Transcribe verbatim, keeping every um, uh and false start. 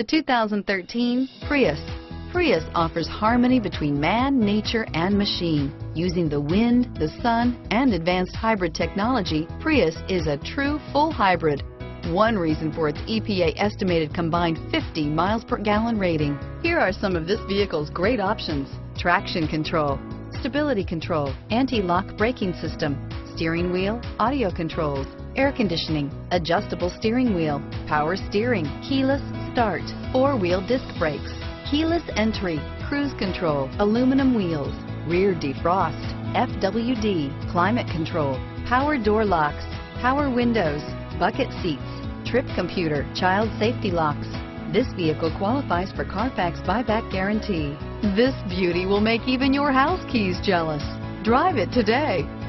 The two thousand thirteen Prius. Prius offers harmony between man, nature, and machine. Using the wind, the sun, and advanced hybrid technology, Prius is a true full hybrid. One reason for its E P A estimated combined fifty miles per gallon rating. Here are some of this vehicle's great options: traction control, stability control, anti-lock braking system, steering wheel audio controls, air conditioning, adjustable steering wheel, power steering, keyless start, four-wheel disc brakes, keyless entry, cruise control, aluminum wheels, rear defrost, F W D, climate control, power door locks, power windows, bucket seats, trip computer, child safety locks. This vehicle qualifies for Carfax buyback guarantee. This beauty will make even your house keys jealous. Drive it today.